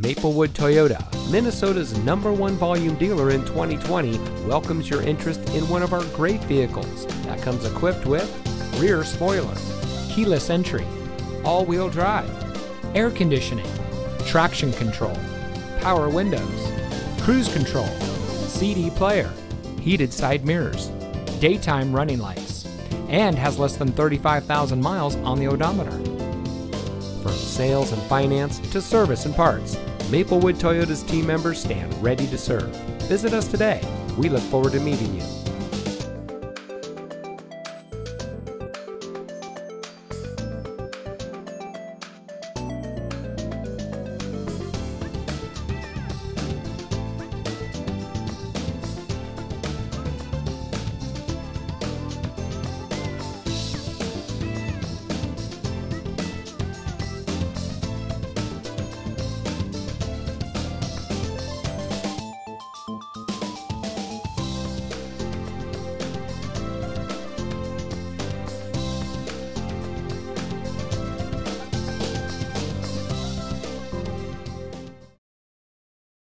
Maplewood Toyota, Minnesota's #1 volume dealer in 2020, welcomes your interest in one of our great vehicles that comes equipped with rear spoiler, keyless entry, all-wheel drive, air conditioning, traction control, power windows, cruise control, CD player, heated side mirrors, daytime running lights, and has less than 35,000 miles on the odometer. From sales and finance to service and parts, Maplewood Toyota's team members stand ready to serve. Visit us today. We look forward to meeting you.